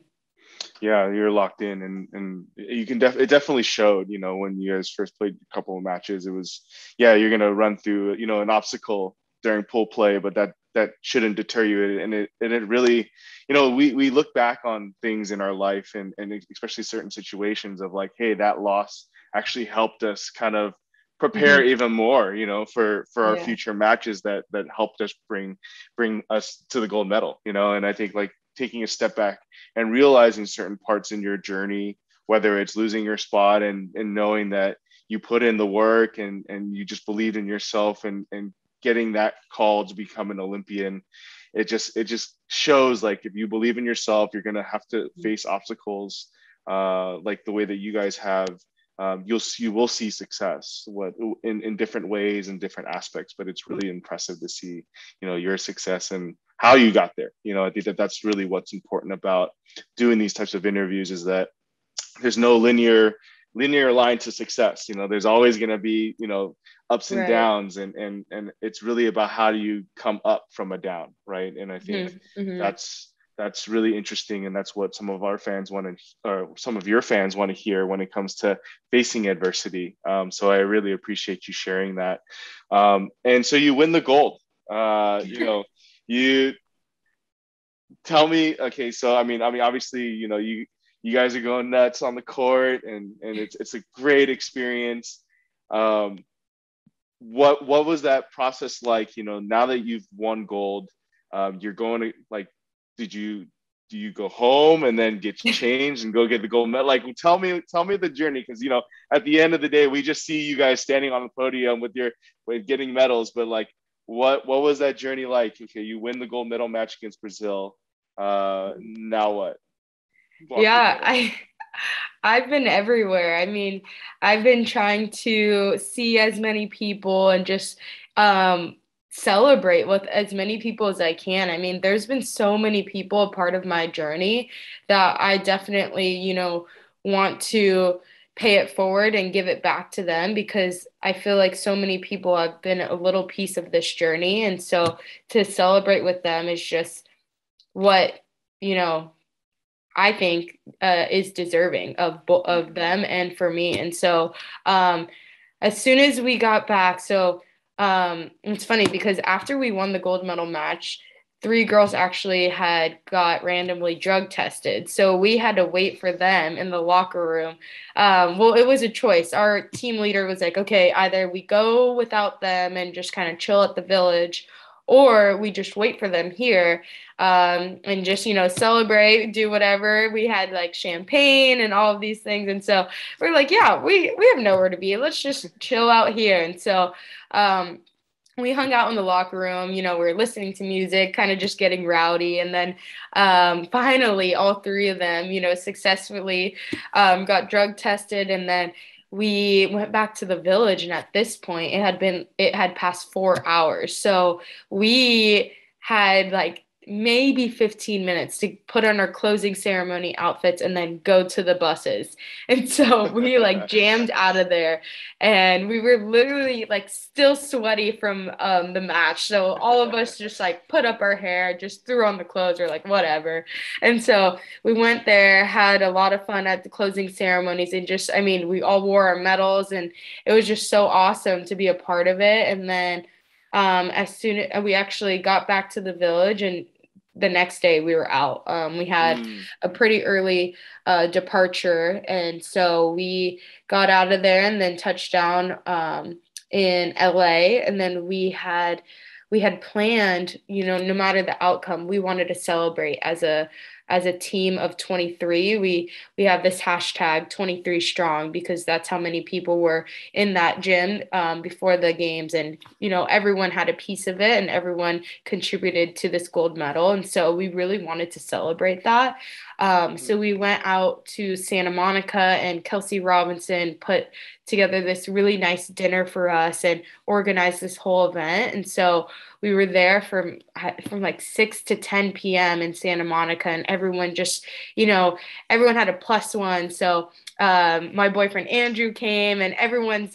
Yeah, you're locked in, and you can it definitely showed, you know, when you guys first played a couple of matches. It was, yeah, you're going to run through, you know, an obstacle during pool play, but that shouldn't deter you. And it really, you know, we look back on things in our life, and especially certain situations of like, hey, that loss actually helped us kind of prepare even more, you know, for our future matches that helped us bring us to the gold medal, you know. And I think, like, taking a step back and realizing certain parts in your journey, whether it's losing your spot and knowing that you put in the work and you just believed in yourself and getting that call to become an Olympian, it just shows, like, if you believe in yourself, you're going to have to face obstacles like the way that you guys have. You will see success in different ways and different aspects, but it's really impressive to see, you know, your success and how you got there. You know, I think that's really what's important about doing these types of interviews, is that there's no linear line to success. You know, there's always going to be, you know, ups and downs, and it's really about how do you come up from a down, right? And I think that's that's really interesting, and that's what some of our fans want to, or some of your fans want to hear when it comes to facing adversity. So I really appreciate you sharing that. And so you win the gold. You tell me, okay. So I mean, obviously, you guys are going nuts on the court, and it's a great experience. What was that process like? Now that you've won gold, you're going to like. Do you go home and then get changed and go get the gold medal? Like, tell me the journey, because at the end of the day, we just see you guys standing on the podium with getting medals. But like, what was that journey like? Okay, you win the gold medal match against Brazil. Now what? I've been everywhere. I mean, I've been trying to see as many people and just celebrate with as many people as I can. I mean, there's been so many people a part of my journey that I definitely, want to pay it forward and give it back to them, because I feel like so many people have been a little piece of this journey. And so to celebrate with them is just what, I think is deserving of them and for me. And so as soon as we got back, it's funny because after we won the gold medal match, 3 girls actually had got randomly drug tested. So we had to wait for them in the locker room. It was a choice. Our team leader was like, okay, either we go without them and just kind of chill at the village, or we just wait for them here and just, celebrate, do whatever. We had like champagne and all of these things. And so we're like, yeah, we have nowhere to be. Let's just chill out here. And so we hung out in the locker room, we're listening to music, kind of just getting rowdy. And then finally, all 3 of them, successfully got drug tested. And then we went back to the village, and at this point it had passed 4 hours. So we had like maybe 15 minutes to put on our closing ceremony outfits and then go to the buses. And so we like jammed out of there, and we were literally like still sweaty from the match. So all of us just like put up our hair, just threw on the clothes, or like whatever. And so we went there, had a lot of fun at the closing ceremonies, and just, we all wore our medals, and it was just so awesome to be a part of it. And then as soon as we actually got back to the village, and the next day we were out. We had a pretty early departure. And so we got out of there and then touched down in LA. And then we had planned, no matter the outcome, we wanted to celebrate as a team of 23. We have this hashtag 23 strong, because that's how many people were in that gym before the games. And, everyone had a piece of it, and everyone contributed to this gold medal. And so we really wanted to celebrate that. So we went out to Santa Monica, and Kelsey Robinson put together this really nice dinner for us and organized this whole event. And so we were there from like 6 to 10 p.m. in Santa Monica, and everyone just, everyone had a +1. So my boyfriend Andrew came, and everyone's,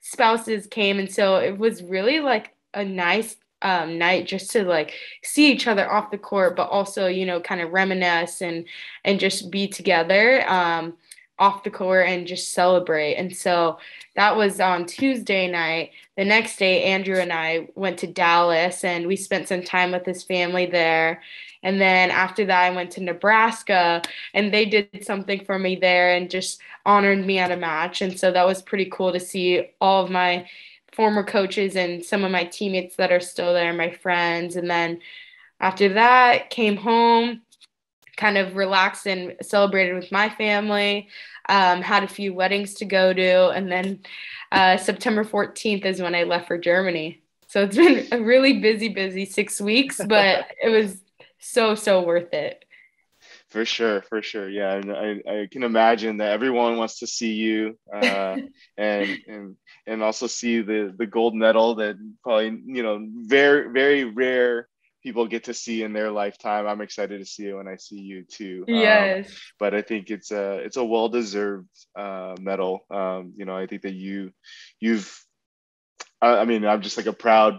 spouses came. And so it was really like a nice night just to like see each other off the court, but also, kind of reminisce and just be together off the court and just celebrate. And so that was on Tuesday night. The next day, Andrew and I went to Dallas, and we spent some time with his family there. And then after that, I went to Nebraska, and they did something for me there and just honored me at a match. And so that was pretty cool to see all of my former coaches and some of my teammates that are still there, my friends. And then after that, came home, kind of relaxed and celebrated with my family, had a few weddings to go to. And then September 14th is when I left for Germany. So it's been a really busy 6 weeks, but it was so worth it. For sure. Yeah. And I can imagine that everyone wants to see you and also see the gold medal that probably, very, very rare people get to see in their lifetime. I'm excited to see it when I see you too. Yes. But I think it's a well-deserved medal. I think that I'm just like a proud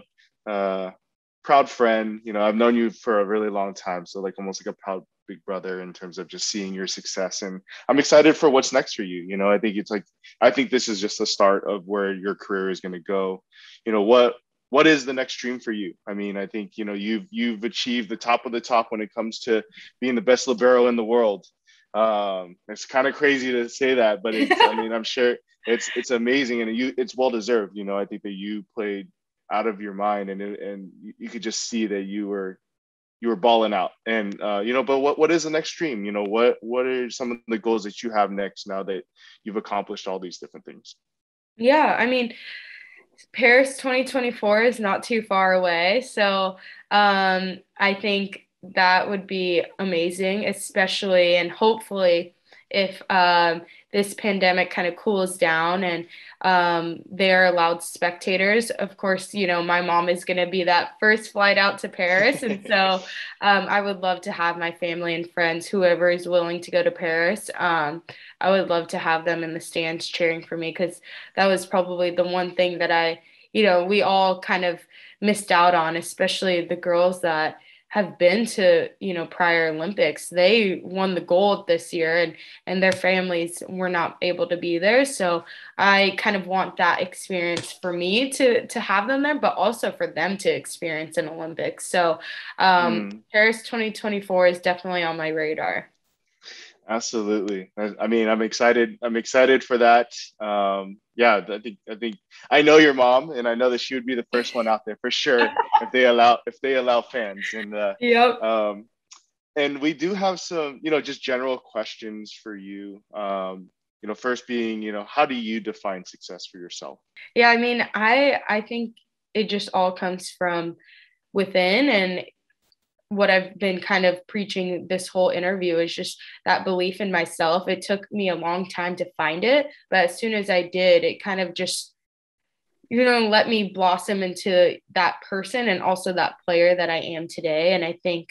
proud friend. You know, I've known you for a really long time, so like almost like a proud big brother in terms of just seeing your success. And I'm excited for what's next for you. You know, I think it's like, I think this is just the start of where your career is going to go. You know, what is the next dream for you? I mean, I think, you know, you've achieved the top of the top when it comes to being the best libero in the world. It's kind of crazy to say that, but it's, I mean, I'm sure it's amazing, and it's well-deserved. You know, I think that you played out of your mind, and you could just see that you were balling out. And, you know, but what is the next dream? You know, what are some of the goals that you have next now that you've accomplished all these different things? Yeah. I mean, Paris 2024 is not too far away. So I think that would be amazing, especially and hopefully if this pandemic kind of cools down and they are allowed spectators. Of course, you know, my mom is going to be that first flight out to Paris. And so I would love to have my family and friends, whoever is willing to go to Paris. I would love to have them in the stands cheering for me, because that was probably the one thing that we all kind of missed out on, especially the girls that have been to, you know, prior Olympics. They won the gold this year, and their families were not able to be there. So I kind of want that experience for me to have them there, but also for them to experience an Olympics. So Paris 2024 is definitely on my radar. Absolutely. I mean, I'm excited for that. I think I know your mom, and I know that she would be the first one out there for sure if they allow fans. And yep. And we do have some, you know, just general questions for you. You know, first being, you know, how do you define success for yourself? Yeah, I mean, I think it just all comes from within, and what I've been kind of preaching this whole interview is just that belief in myself. It took me a long time to find it, but as soon as I did, it kind of just, you know, let me blossom into that person and also that player that I am today. And I think,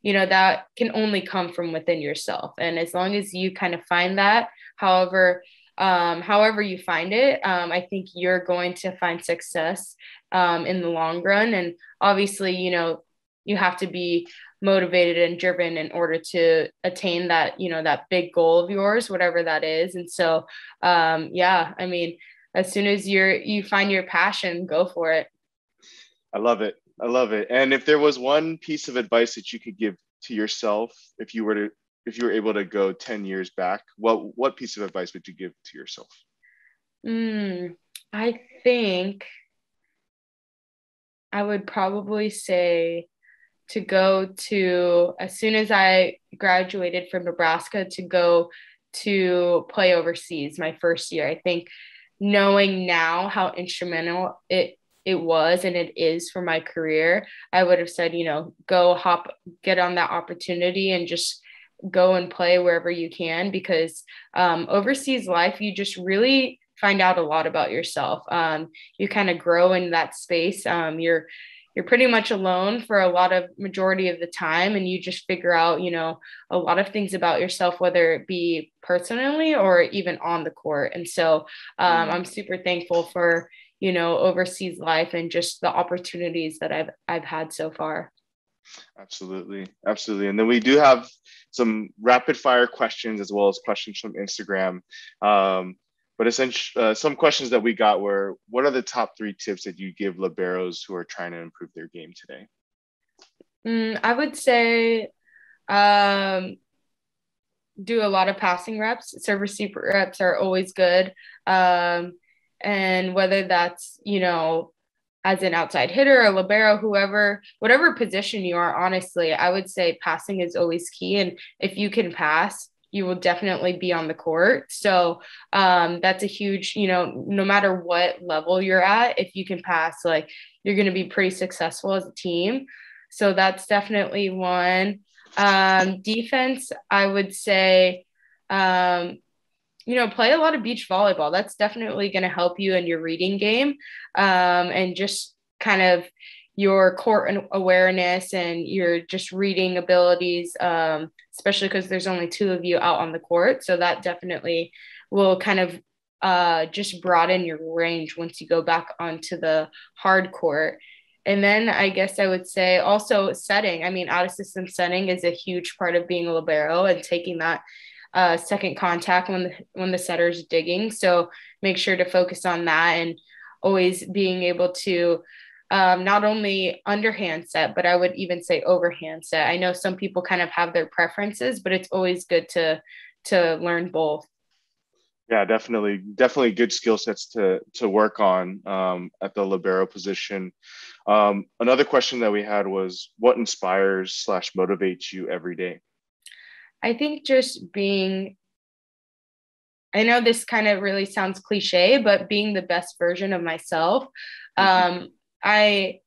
you know, that can only come from within yourself. And as long as you kind of find that, however you find it, I think you're going to find success in the long run. And obviously, you know, you have to be motivated and driven in order to attain that, you know, that big goal of yours, whatever that is. And so, I mean, as soon as you find your passion, go for it. I love it. And if there was one piece of advice that you could give to yourself, if you were able to go 10 years back, what piece of advice would you give to yourself? I think I would probably say to go to, as soon as I graduated from Nebraska, to go to play overseas my first year. I think knowing now how instrumental it was and it is for my career, I would have said, you know, get on that opportunity and just go and play wherever you can, because overseas life, you just really find out a lot about yourself. You kind of grow in that space. You're pretty much alone for a lot of majority of the time, and you just figure out, you know, a lot of things about yourself, whether it be personally or even on the court. And so I'm super thankful for, you know, overseas life and just the opportunities that I've had so far. Absolutely. Absolutely. And then we do have some rapid fire questions as well as questions from Instagram. But essentially, some questions that we got were, what are the top 3 tips that you give liberos who are trying to improve their game today? I would say do a lot of passing reps. Serve receive reps are always good. And whether that's, you know, as an outside hitter, a libero, whoever, whatever position you are, honestly, I would say passing is always key. And if you can pass, you will definitely be on the court. So that's a huge, you know, no matter what level you're at, if you can pass, like, you're going to be pretty successful as a team. So that's definitely one. Defense, I would say, you know, play a lot of beach volleyball. That's definitely going to help you in your reading game, and just kind of your court awareness and your just reading abilities, especially because there's only 2 of you out on the court. So that definitely will kind of just broaden your range once you go back onto the hard court. And then I guess I would say also setting. I mean, out of system setting is a huge part of being a libero and taking that second contact when the setter's digging. So make sure to focus on that and always being able to not only underhand set, but I would even say overhand set. I know some people kind of have their preferences, but it's always good to learn both. Yeah, definitely good skill sets to work on at the libero position. Another question that we had was, what inspires / motivates you every day? I think just being, I know this kind of really sounds cliche, but being the best version of myself. I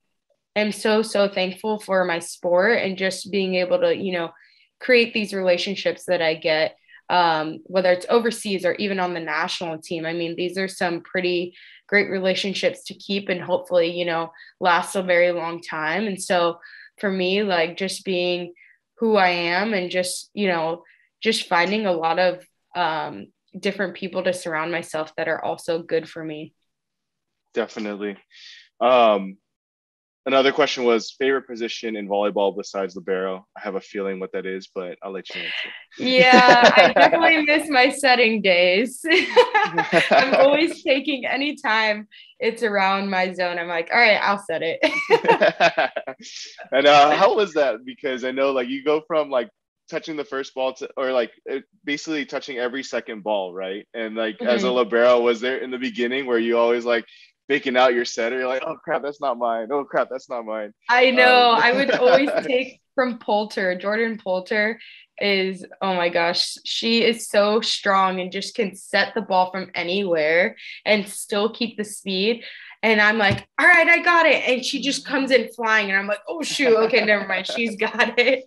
am so thankful for my sport and just being able to, create these relationships that I get, whether it's overseas or even on the national team. I mean, these are some pretty great relationships to keep and hopefully, last a very long time. And so for me, like just being who I am and just, just finding a lot of different people to surround myself that are also good for me. Definitely. Another question was favorite position in volleyball besides libero. I have a feeling what that is, but I'll let you answer. Yeah, I definitely miss my setting days. I'm always taking any time it's around my zone. I'm like, all right, I'll set it. And how was that? Because I know like you go from like touching the first ball to, or like basically touching every second ball, right? And like as a libero, was there in the beginning where you always like faking out your setter, you're like, oh crap, that's not mine. Oh crap, that's not mine. I know. I would always take from Poulter. Jordan Poulter is, oh my gosh, she is so strong and just can set the ball from anywhere and still keep the speed. And I'm like, all right, I got it. And she just comes in flying and I'm like, oh shoot, okay, never mind. She's got it.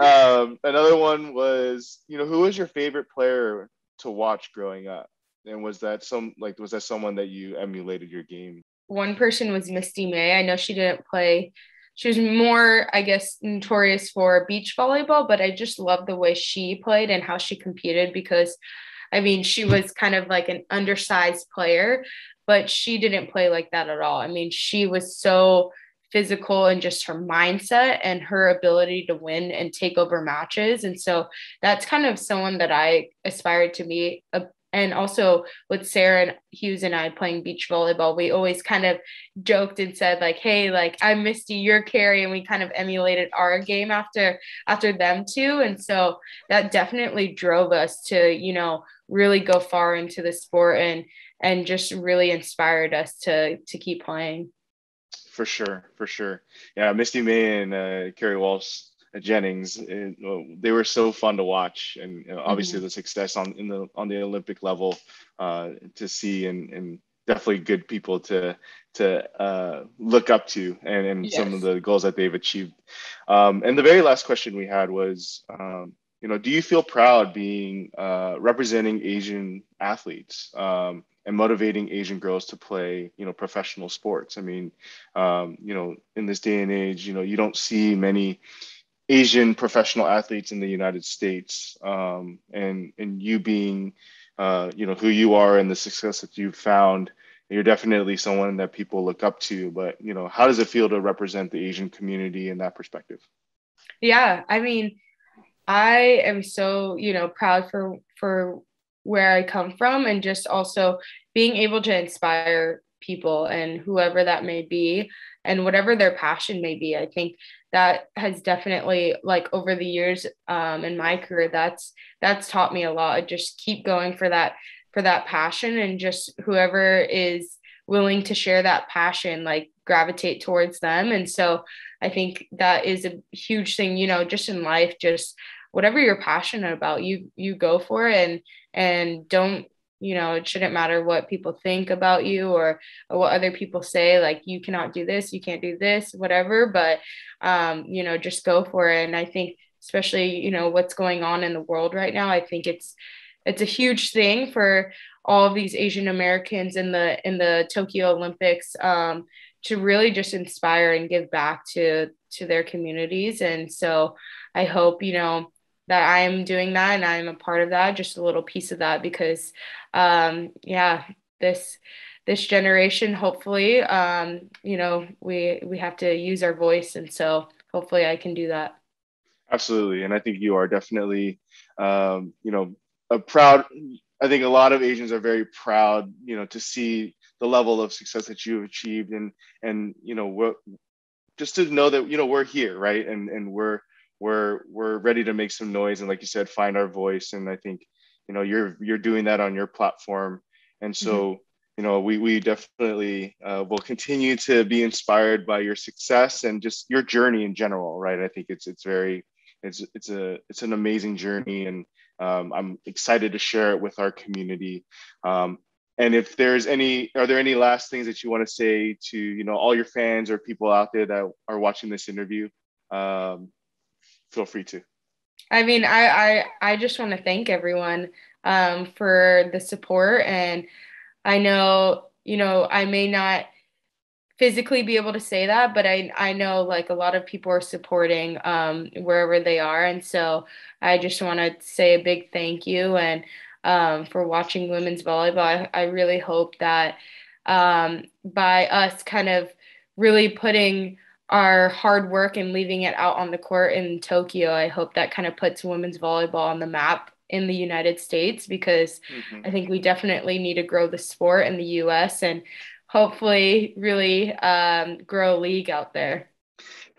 Another one was, who was your favorite player to watch growing up? And was that someone that you emulated your game? One person was Misty May. I know she didn't play. She was more, I guess, notorious for beach volleyball, but I just loved the way she played and how she competed because, I mean, she was kind of like an undersized player, but she didn't play like that at all. I mean, she was so physical and just her mindset and her ability to win and take over matches. And so that's kind of someone that I aspired to be. And also with Sarah Hughes and I playing beach volleyball, we always kind of joked and said like, hey, like I'm Misty, you're Carrie. And we kind of emulated our game after them too. And so that definitely drove us to, really go far into the sport and just really inspired us to keep playing. For sure. Yeah. Misty May and Carrie Walsh Jennings, they were so fun to watch, and obviously the success on the Olympic level to see, and definitely good people to look up to, and yes, some of the goals that they've achieved. And the very last question we had was, do you feel proud being representing Asian athletes and motivating Asian girls to play, professional sports? I mean, in this day and age, you don't see many Asian professional athletes in the United States, and you being, who you are and the success that you've found, you're definitely someone that people look up to, but, how does it feel to represent the Asian community in that perspective? Yeah. I mean, I am so, proud for where I come from, and just also being able to inspire people and whoever that may be and whatever their passion may be. I think that has definitely, like, over the years in my career, that's taught me a lot. I just keep going for that passion, and just whoever is willing to share that passion, like, gravitate towards them. And so I think that is a huge thing, just in life, just whatever you're passionate about, you go for it, and don't, it shouldn't matter what people think about you or what other people say, like, you cannot do this, you can't do this, whatever, but, just go for it. And I think especially, what's going on in the world right now, I think it's a huge thing for all of these Asian Americans in the Tokyo Olympics, to really just inspire and give back to their communities. And so I hope, that I'm doing that and I'm a part of that, just a little piece of that, because, this this generation, hopefully, you know, we have to use our voice. And so hopefully I can do that. Absolutely. And I think you are definitely, you know, a proud, I think a lot of Asians are very proud, you know, to see the level of success that you've achieved, and, you know, what, just to know that, you know, we're here, right. And we're ready to make some noise. And like you said, find our voice. And I think, you know, you're doing that on your platform. And so, you know, we definitely will continue to be inspired by your success and just your journey in general. Right. I think it's an amazing journey, and I'm excited to share it with our community. And if there's any, are there any last things that you want to say to, you know, all your fans or people out there that are watching this interview? Feel free to. I mean, I just want to thank everyone for the support. And I know, you know, I may not physically be able to say that, but I know like a lot of people are supporting wherever they are. And so I just want to say a big thank you, and for watching women's volleyball. I really hope that by us kind of really putting our hard work and leaving it out on the court in Tokyo, I hope that kind of puts women's volleyball on the map in the United States, because I think we definitely need to grow the sport in the US and hopefully really grow a league out there.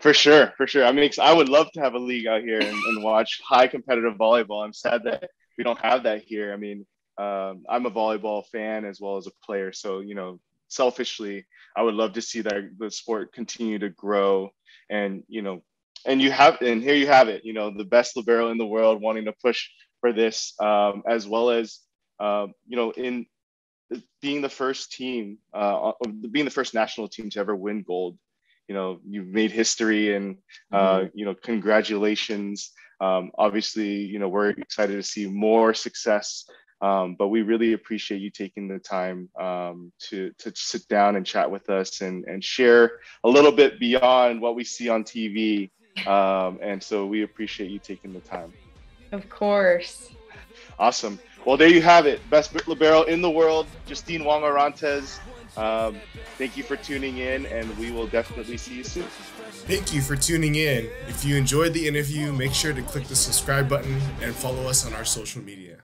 For sure. For sure. I mean, I would love to have a league out here and watch high competitive volleyball. I'm sad that we don't have that here. I mean, I'm a volleyball fan as well as a player. So, you know, selfishly, I would love to see that the sport continue to grow, and, you know, and here you have it, you know, the best libero in the world wanting to push for this, as well as, you know, in being the first team, being the first national team to ever win gold. You know, you've made history, and, you know, congratulations. Obviously, you know, we're excited to see more success, but we really appreciate you taking the time to sit down and chat with us and share a little bit beyond what we see on TV. And so we appreciate you taking the time. Of course. Awesome. Well, there you have it. Best libero in the world, Justine Wong-Orantes. Thank you for tuning in, and we will definitely see you soon. Thank you for tuning in. If you enjoyed the interview, make sure to click the subscribe button and follow us on our social media.